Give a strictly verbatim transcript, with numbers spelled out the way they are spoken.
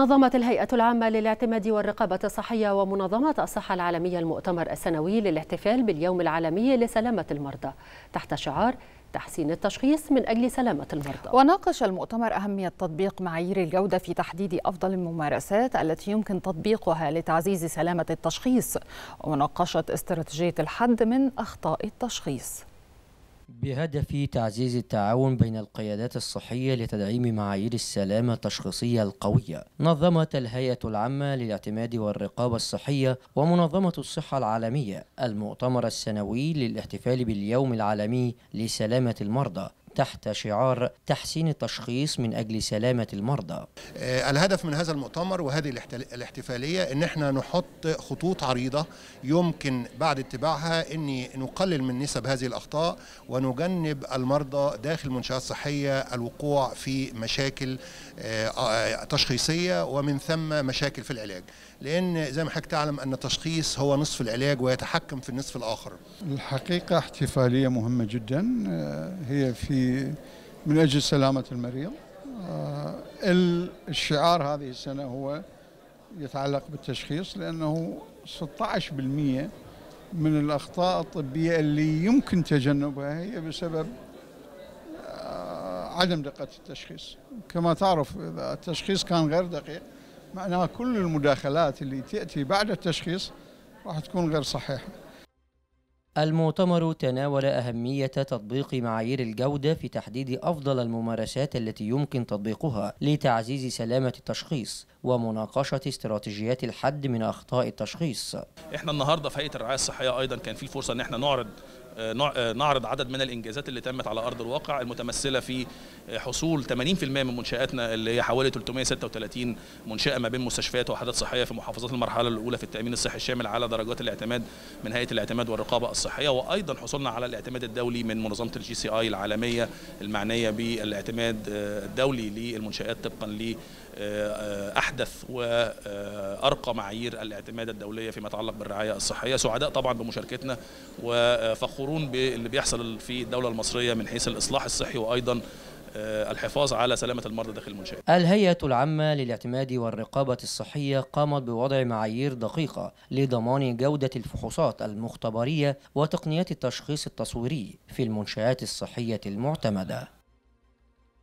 نظمت الهيئة العامة للاعتماد والرقابة الصحية ومنظمة الصحة العالمية المؤتمر السنوي للاحتفال باليوم العالمي لسلامة المرضى تحت شعار تحسين التشخيص من أجل سلامة المرضى. وناقش المؤتمر أهمية تطبيق معايير الجودة في تحديد أفضل الممارسات التي يمكن تطبيقها لتعزيز سلامة التشخيص، وناقشت استراتيجية الحد من أخطاء التشخيص بهدف تعزيز التعاون بين القيادات الصحية لتدعيم معايير السلامة التشخيصية القوية. نظمت الهيئة العامة للاعتماد والرقابة الصحية ومنظمة الصحة العالمية المؤتمر السنوي للاحتفال باليوم العالمي لسلامة المرضى تحت شعار تحسين التشخيص من أجل سلامة المرضى. الهدف من هذا المؤتمر وهذه الاحتفالية إن احنا نحط خطوط عريضة يمكن بعد اتباعها إن نقلل من نسب هذه الأخطاء ونجنب المرضى داخل منشآت صحية الوقوع في مشاكل تشخيصية ومن ثم مشاكل في العلاج، لأن زي ما حضرتك تعلم أن التشخيص هو نصف العلاج ويتحكم في النصف الآخر. الحقيقة احتفالية مهمة جدا هي في من أجل سلامة المريض. الشعار هذه السنة هو يتعلق بالتشخيص، لأنه ستة عشر بالمئة من الأخطاء الطبية اللي يمكن تجنبها هي بسبب عدم دقة التشخيص. كما تعرف إذا التشخيص كان غير دقيق معناها كل المداخلات اللي تأتي بعد التشخيص راح تكون غير صحيحة. المؤتمر تناول أهمية تطبيق معايير الجودة في تحديد أفضل الممارسات التي يمكن تطبيقها لتعزيز سلامة التشخيص ومناقشة استراتيجيات الحد من أخطاء التشخيص. احنا النهاردة في هيئة الرعاية الصحية أيضا كان في فرصة ان احنا نعرض نعرض عدد من الإنجازات اللي تمت على أرض الواقع، المتمثلة في حصول ثمانين بالمئة من منشآتنا اللي هي حوالي ثلاثمئة وستة وثلاثين منشأة ما بين مستشفيات وحدات صحية في محافظات المرحلة الأولى في التأمين الصحي الشامل على درجات الاعتماد من هيئة الاعتماد والرقابة الصحية، وأيضا حصلنا على الاعتماد الدولي من منظمة الجي سي آي العالمية المعنية بالاعتماد الدولي للمنشآت طبقا ل أحدث وأرقى معايير الاعتماد الدولية فيما يتعلق بالرعاية الصحية. سعداء طبعا بمشاركتنا وفخورون باللي بيحصل في الدولة المصرية من حيث الإصلاح الصحي وأيضا الحفاظ على سلامة المرضى داخل المنشآت. الهيئة العامة للاعتماد والرقابة الصحية قامت بوضع معايير دقيقة لضمان جودة الفحوصات المختبرية وتقنيات التشخيص التصويري في المنشآت الصحية المعتمدة.